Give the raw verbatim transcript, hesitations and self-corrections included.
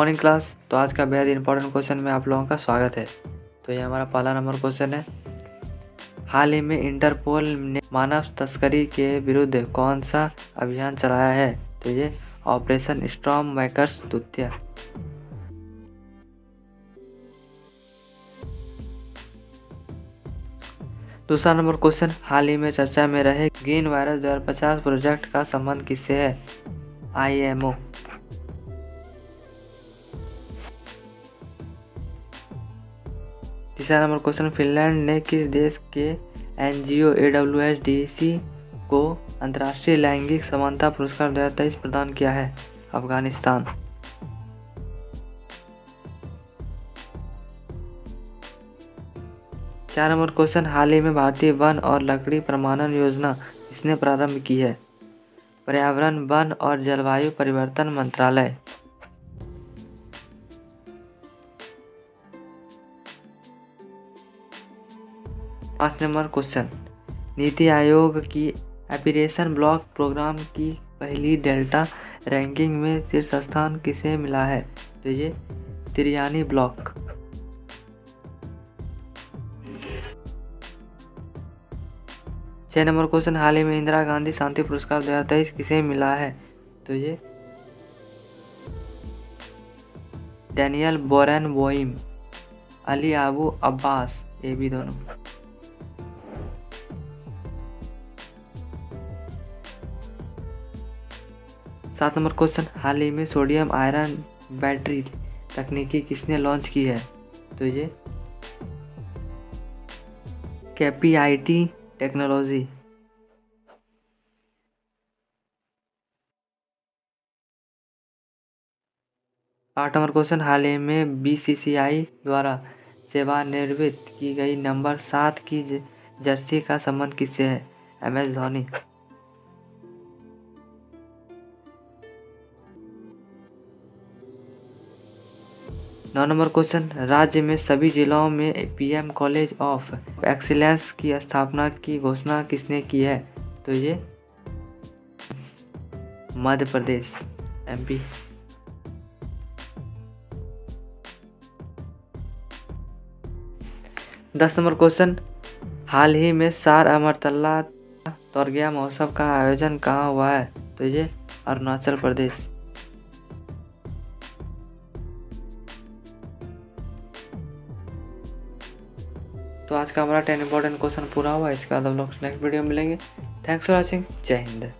Morning class. तो आज का बेहद इंपॉर्टेंट क्वेश्चन में आप लोगों का स्वागत है। तो ये हमारा पहला नंबर क्वेश्चन है, हाल ही में इंटरपोल ने मानव तस्करी के विरुद्ध कौन सा अभियान चलाया है? तो ये ऑपरेशन स्टॉर्म मेकर्स द्वितीय। दूसरा नंबर क्वेश्चन, हाल ही में चर्चा में रहे ग्रीन वायरस दो हज़ार पचास प्रोजेक्ट का संबंध किससे है? I M O. तीसरा नंबर क्वेश्चन, फिनलैंड ने किस देश के N G O A W H D C को अंतर्राष्ट्रीय लैंगिक समानता पुरस्कार दो हज़ार तेईस प्रदान किया है? अफगानिस्तान। चार नंबर क्वेश्चन, हाल ही में भारतीय वन और लकड़ी प्रमाणन योजना इसने प्रारंभ की है? पर्यावरण, वन और जलवायु परिवर्तन मंत्रालय। पाँच नंबर क्वेश्चन, नीति आयोग की एस्पिरेशन ब्लॉक प्रोग्राम की पहली डेल्टा रैंकिंग में शीर्ष स्थान किसे मिला है? तो ये तिरयानी ब्लॉक। छः नंबर क्वेश्चन, हाल ही में इंदिरा गांधी शांति पुरस्कार दो हज़ार तेईस किसे मिला है? तो ये डैनियल बोरेन वोइम, अली आबू अब्बास, ये भी दोनों। सात नंबर क्वेश्चन, हाल ही में सोडियम आयरन बैटरी तकनीकी किसने लॉन्च की है? तो ये K P I T technology. आठ नंबर क्वेश्चन, हाल ही में बी सी सी आई द्वारा सेवानिवृत्त की गई नंबर सात की जर्सी का संबंध किससे है? M S Dhoni. नौ नंबर क्वेश्चन, राज्य में सभी जिलों में P M college of excellence की स्थापना की घोषणा किसने की है? तो ये मध्य प्रदेश, एम पी। दस नंबर क्वेश्चन, हाल ही में सार अमरतल्ला तोरगिया महोत्सव का आयोजन कहाँ हुआ है? तो ये अरुणाचल प्रदेश। तो आज का हमारा टेन इंपॉर्टेंट क्वेश्चन पूरा हुआ। इसके बाद हम लोग नेक्स्ट वीडियो में मिलेंगे। Thanks for watching. जय हिंद।